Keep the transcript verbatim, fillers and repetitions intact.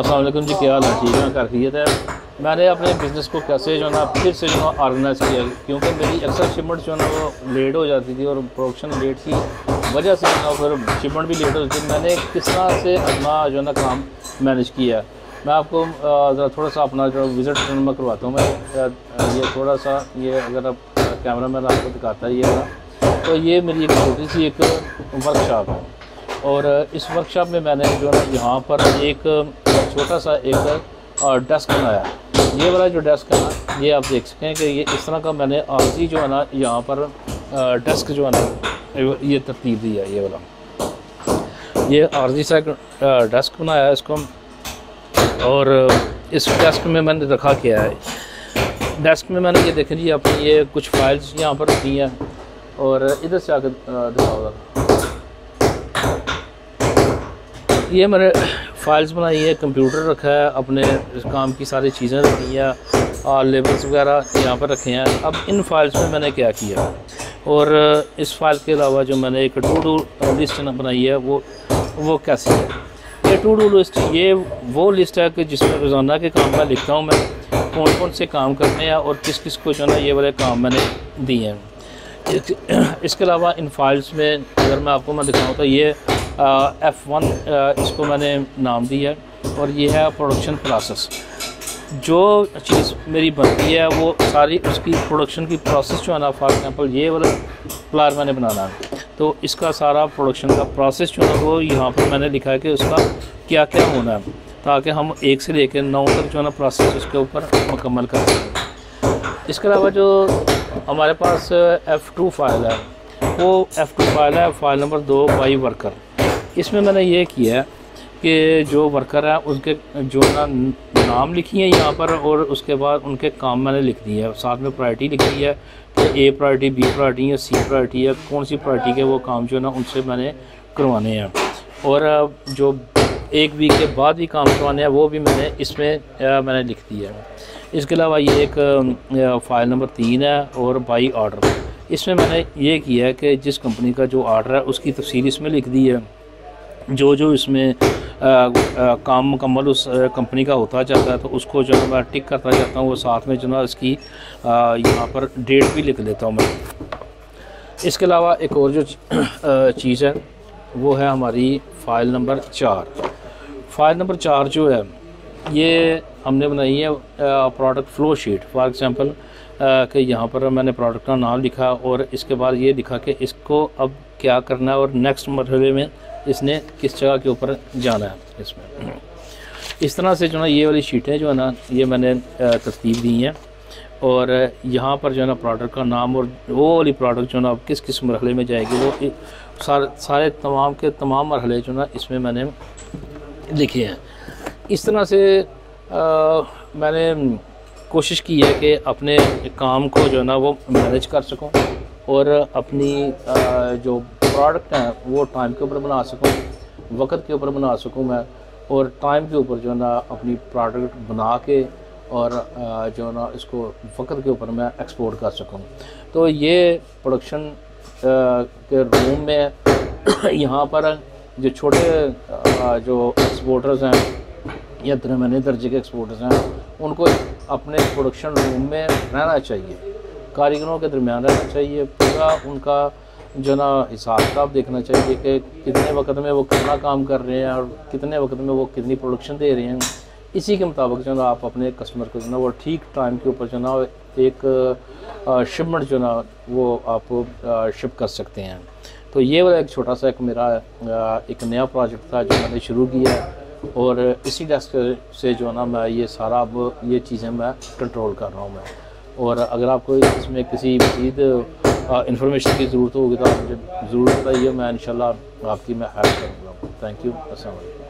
अस्सलाम वालेकुम जी, क्या हाल है? ठीक है, कर रही है। मैंने अपने बिज़नेस को कैसे जो है ना फिर से जो है ऑर्गेनाइज़ किया, क्योंकि मेरी अक्सर शिपमेंट जो है ना वो लेट हो जाती थी और प्रोडक्शन लेट की वजह से ना फिर शिपमेंट भी लेट हो जाती। मैंने किस तरह से अपना जो है ना काम मैनेज किया, मैं आपको ज़रा थोड़ा सा अपना जो विज़िट मैं करवाता हूँ। मैं ये थोड़ा सा ये अगर आप कैमरा मैन आपको दिखाता है ये, तो ये मेरी एक छोटी सी एक वर्कशॉप है और इस वर्कशॉप में मैंने जो है यहाँ पर एक छोटा सा एक डेस्क बनाया। ये वाला जो डेस्क है ना ये आप देख सकते हैं कि ये इस तरह का मैंने आरजी जो है ना यहाँ पर डेस्क जो है ना ये तरतीब दी है। ये वाला ये आरजी सा डेस्क बनाया है इसको, और इस डेस्क में मैंने रखा क्या है, डेस्क में मैंने ये देखें जी अपनी ये कुछ फाइल्स यहाँ पर रखी हैं। और इधर से आकर दिखाओ, ये मैंने फाइल्स बनाई है, कंप्यूटर रखा है, अपने काम की सारी चीज़ें रखी हैं और लेबल्स वगैरह यहाँ पर रखे हैं। अब इन फाइल्स में मैंने क्या किया, और इस फाइल के अलावा जो मैंने एक टू डू लिस्ट बनाई है वो वो कैसी है। ये टू डू लिस्ट ये वो लिस्ट है कि जिसमें रोज़ाना के काम में लिखता हूँ मैं कौन कौन से काम करने हैं और किस किस को जो है ना ये वाले काम मैंने दिए हैं। इसके अलावा इन फाइल्स में अगर मैं आपको मैं दिखाऊँ तो ये एफ़ वन इसको मैंने नाम दिया है, और ये है प्रोडक्शन प्रोसेस। जो चीज़ मेरी बनती है वो सारी उसकी प्रोडक्शन की प्रोसेस जो है ना, फॉर एग्ज़ाम्पल ये वाला फ्लावर मैंने बनाना है तो इसका सारा प्रोडक्शन का प्रोसेस जो है वो यहाँ पर मैंने लिखा है कि उसका क्या क्या होना है, ताकि हम एक से लेकर नौ तक जो है ना प्रोसेस उसके ऊपर मुकम्मल कर सकें। इसके अलावा जो हमारे पास एफ़ टू फाइल है वो एफ़ टू फाइल है, फाइल नंबर दो बाई वर्कर। इसमें मैंने ये किया है कि जो वर्कर हैं उनके जो ना नाम लिखी है यहाँ पर, और उसके बाद उनके काम मैंने लिख दिए है, साथ में प्रायोरिटी लिखी है कि ए प्रायोरिटी, बी प्रायोरिटी है, सी प्रायोरिटी है, कौन सी प्रायोरिटी के वो काम जो है ना उनसे मैंने करवाने हैं। और जो एक वीक के बाद भी काम करवाने हैं वो भी मैंने इसमें मैंने लिख दिया है। इसके अलावा ये एक फ़ाइल नंबर तीन है और बाई ऑर्डर, इसमें मैंने ये किया है कि जिस कंपनी का जो ऑर्डर है उसकी तफसील इसमें लिख दी है, जो जो इसमें आ, आ, काम मुकम्मल उस कंपनी का होता जाता है तो उसको जो है मैं टिक करता जाता हूँ, और साथ में जो है इसकी यहाँ पर डेट भी लिख लेता हूँ मैं। इसके अलावा एक और जो चीज़ है वो है हमारी फ़ाइल नंबर चार। फ़ाइल नंबर चार जो है ये हमने बनाई है product flow sheet. For example कि यहाँ पर मैंने प्रोडक्ट का नाम लिखा और इसके बाद ये लिखा कि इसको अब क्या करना है और नेक्स्ट मरहले में इसने किस जगह के ऊपर जाना है। इसमें इस तरह से जो है ना ये वाली शीटें जो है ना ये मैंने तरतीब दी हैं, और यहाँ पर जो है ना प्रोडक्ट का नाम और वो वाली प्रोडक्ट जो है ना अब किस किस मरहले में जाएगी वो सारे सारे तमाम के तमाम मरहले जो है ना इसमें मैंने लिखे हैं। इस तरह से आ, मैंने कोशिश की है कि अपने काम को जो है ना वो मैनेज कर सकूँ और अपनी आ, जो प्रोडक्ट हैं वो टाइम के ऊपर बना सकूँ, वक्त के ऊपर बना सकूँ मैं, और टाइम के ऊपर जो है ना अपनी प्रोडक्ट बना के और आ, जो है ना इसको वक्त के ऊपर मैं एक्सपोर्ट कर सकूँ। तो ये प्रोडक्शन के रूम में यहाँ पर जो छोटे आ, जो एक्सपोर्टर्स हैं या दरमियाने दर्जे के एक्सपोर्टर्स हैं उनको अपने प्रोडक्शन रूम में रहना चाहिए, कारीगरों के दरमियान रहना चाहिए, पूरा उनका जो ना हिसाब किताब देखना चाहिए कि कितने वक्त में वो कितना काम कर रहे हैं और कितने वक्त में वो कितनी प्रोडक्शन दे रहे हैं। इसी के मुताबिक जो ना आप अपने कस्टमर को जो ना वो ठीक टाइम के ऊपर जो ना एक शिपमेंट जो ना वो आप शिप कर सकते हैं। तो ये वाला एक छोटा सा एक मेरा एक नया प्रोजेक्ट था जो मैंने शुरू किया है, और इसी डेस्क से जो है ना मैं ये सारा अब ये चीज़ें मैं कंट्रोल कर रहा हूँ मैं। और अगर आपको इसमें किसी मज़ीद इंफॉर्मेशन की ज़रूरत होगी तो आप मुझे ज़रूर बताइए, मैं इंशाल्लाह आपकी मैं हेल्प करूँगा। थैंक यू, अस्सलाम वालेकुम।